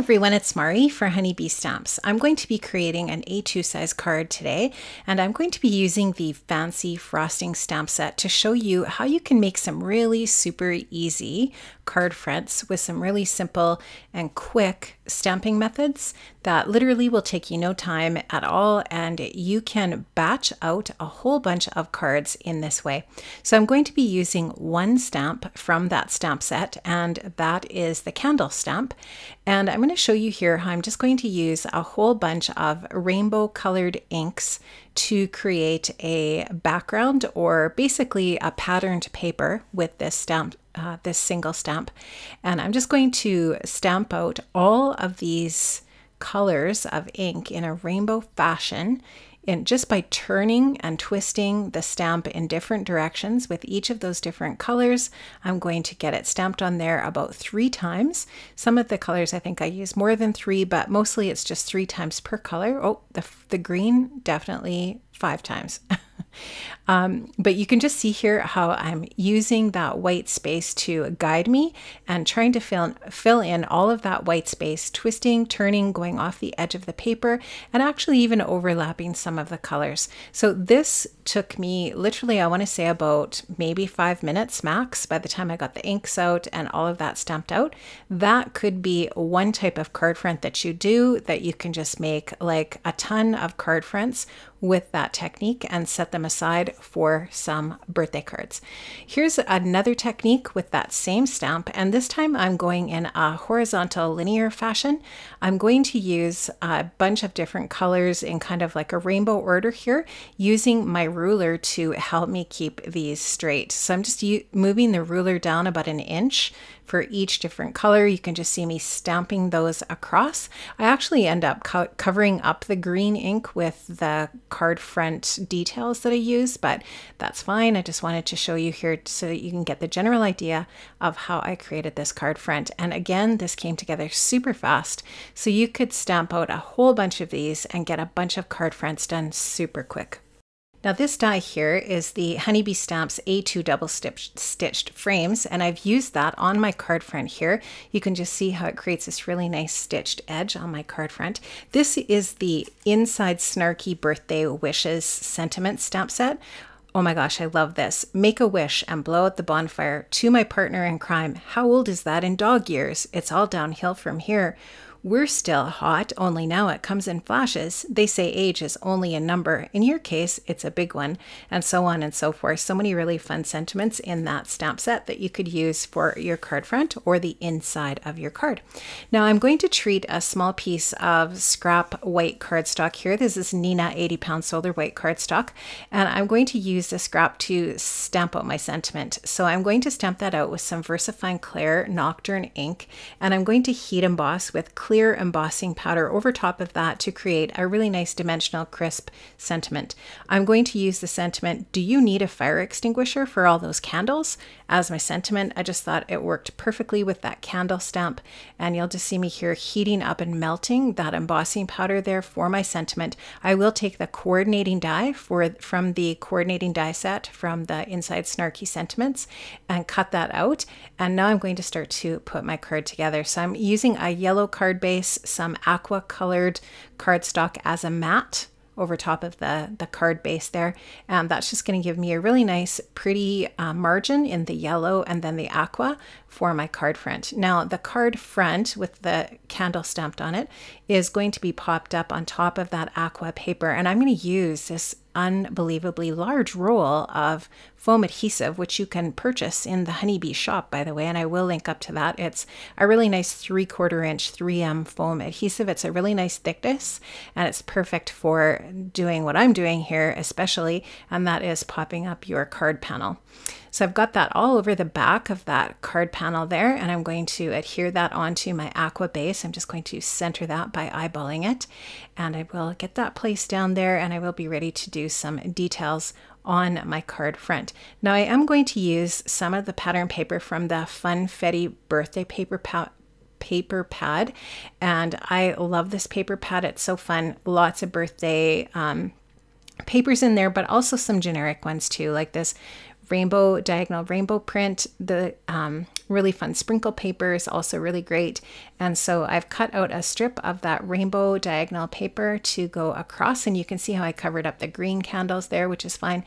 everyone, it's Mari for Honey Bee Stamps. I'm going to be creating an A2 size card today, and I'm going to be using the Fancy Frosting stamp set to show you how you can make some really super easy card fronts with some really simple and quick stamping methods that literally will take you no time at all, and you can batch out a whole bunch of cards in this way. So I'm going to be using one stamp from that stamp set, and that is the candle stamp. And I'm going to show you here how I'm just going to use a whole bunch of rainbow colored inks to create a background, or basically a patterned paper, with this stamp, this single stamp. And I'm just going to stamp out all of these colors of ink in a rainbow fashion, and just by turning and twisting the stamp in different directions with each of those different colors, I'm going to get it stamped on there about 3 times. Some of the colors I think I use more than 3, but mostly it's just 3 times per color. Oh, the green, definitely 5 times. But you can just see here how I'm using that white space to guide me, and trying to fill in all of that white space, twisting, turning, going off the edge of the paper, and actually even overlapping some of the colors. So this took me literally, I want to say, about maybe 5 minutes max by the time I got the inks out and all of that stamped out. That could be one type of card front that you do, that you can just make like a ton of card fronts with that technique and set them aside for some birthday cards. Here's another technique with that same stamp, and this time I'm going in a horizontal linear fashion. I'm going to use a bunch of different colors in kind of like a rainbow order here, using my ruler to help me keep these straight. So I'm just moving the ruler down about an inch for each different color. You can just see me stamping those across. I actually end up covering up the green ink with the card front details that I use, but that's fine. I just wanted to show you here so that you can get the general idea of how I created this card front. And again, this came together super fast, so you could stamp out a whole bunch of these and get a bunch of card fronts done super quick. Now this die here is the Honey Bee Stamps A2 double stitched frames, and I've used that on my card front here. You can just see how it creates this really nice stitched edge on my card front. This is the Inside Snarky Birthday Wishes Sentiment stamp set. Oh my gosh, I love this. Make a wish and blow out the bonfire. To my partner in crime, how old is that in dog years? It's all downhill from here. We're still hot, only now it comes in flashes. They say age is only a number. In your case, it's a big one, and so on and so forth. So many really fun sentiments in that stamp set that you could use for your card front or the inside of your card. Now I'm going to treat a small piece of scrap white cardstock here. This is Neenah 80-pound Solar White cardstock, and I'm going to use the scrap to stamp out my sentiment. So I'm going to stamp that out with some Versafine Clair Nocturne ink, and I'm going to heat emboss with clear embossing powder over top of that to create a really nice dimensional crisp sentiment. I'm going to use the sentiment, "Do you need a fire extinguisher for all those candles?" as my sentiment. I just thought it worked perfectly with that candle stamp, and you'll just see me here heating up and melting that embossing powder there for my sentiment. I will take the coordinating die from the coordinating die set from the Inside Snarky Sentiments and cut that out, and now I'm going to start to put my card together. So I'm using a yellow card base, some aqua colored cardstock as a matte over top of the card base there, and that's just going to give me a really nice pretty margin in the yellow and then the aqua for my card front. Now the card front with the candle stamped on it is going to be popped up on top of that aqua paper, and I'm going to use this unbelievably large roll of foam adhesive, which you can purchase in the Honey Bee shop, by the way, and I will link up to that. It's a really nice 3/4 inch 3M foam adhesive. It's a really nice thickness, and it's perfect for doing what I'm doing here especially, and that is popping up your card panel. So I've got that all over the back of that card panel there, and I'm going to adhere that onto my aqua base. I'm just going to center that by eyeballing it, and I will get that placed down there, and I will be ready to do some details on my card front. Now I am going to use some of the pattern paper from the Funfetti birthday paper pad, and I love this paper pad. It's so fun. Lots of birthday papers in there, but also some generic ones too, like this rainbow, diagonal rainbow print. The really fun sprinkle paper is also really great. And so I've cut out a strip of that rainbow diagonal paper to go across, and you can see how I covered up the green candles there, which is fine.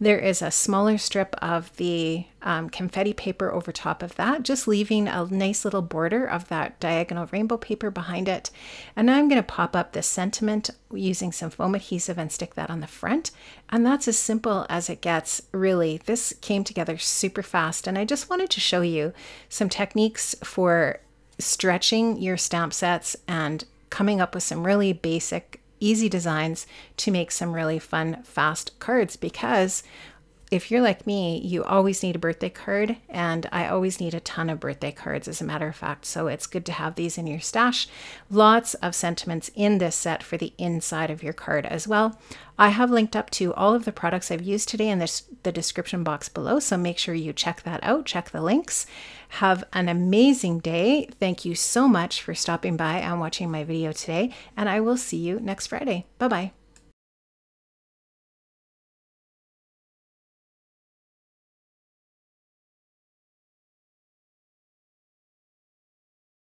There is a smaller strip of the confetti paper over top of that, just leaving a nice little border of that diagonal rainbow paper behind it. And now I'm going to pop up the sentiment using some foam adhesive and stick that on the front. And that's as simple as it gets, really. This came together super fast, and I just wanted to show you some techniques for stretching your stamp sets and coming up with some really basic easy designs to make some really fun, fast cards, because if you're like me, you always need a birthday card, and I always need a ton of birthday cards, as a matter of fact, so it's good to have these in your stash. Lots of sentiments in this set for the inside of your card as well. I have linked up to all of the products I've used today in the description box below, so make sure you check that out, check the links. Have an amazing day. Thank you so much for stopping by and watching my video today, and I will see you next Friday. Bye-bye.